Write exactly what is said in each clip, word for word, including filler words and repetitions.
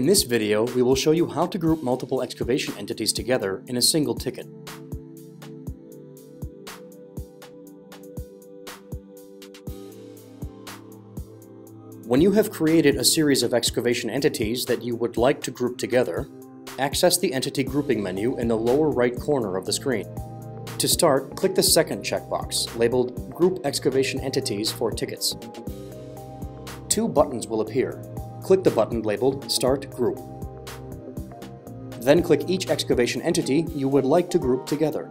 In this video, we will show you how to group multiple excavation entities together in a single ticket. When you have created a series of excavation entities that you would like to group together, access the Entity Grouping menu in the lower right corner of the screen. To start, click the second checkbox, labeled Group Excavation Entities for Tickets. Two buttons will appear. Click the button labeled Start Group. Then click each excavation entity you would like to group together.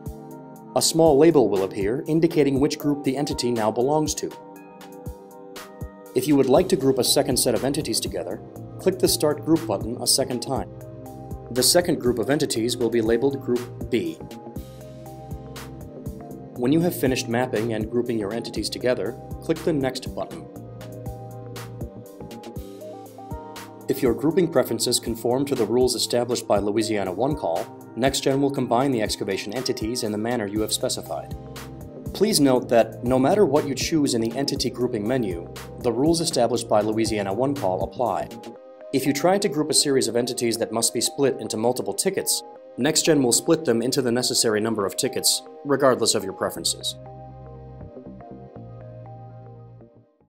A small label will appear indicating which group the entity now belongs to. If you would like to group a second set of entities together, click the Start Group button a second time. The second group of entities will be labeled Group B. When you have finished mapping and grouping your entities together, click the Next button. If your grouping preferences conform to the rules established by Louisiana One Call, NextGen will combine the excavation entities in the manner you have specified. Please note that no matter what you choose in the Entity Grouping menu, the rules established by Louisiana One Call apply. If you try to group a series of entities that must be split into multiple tickets, NextGen will split them into the necessary number of tickets, regardless of your preferences.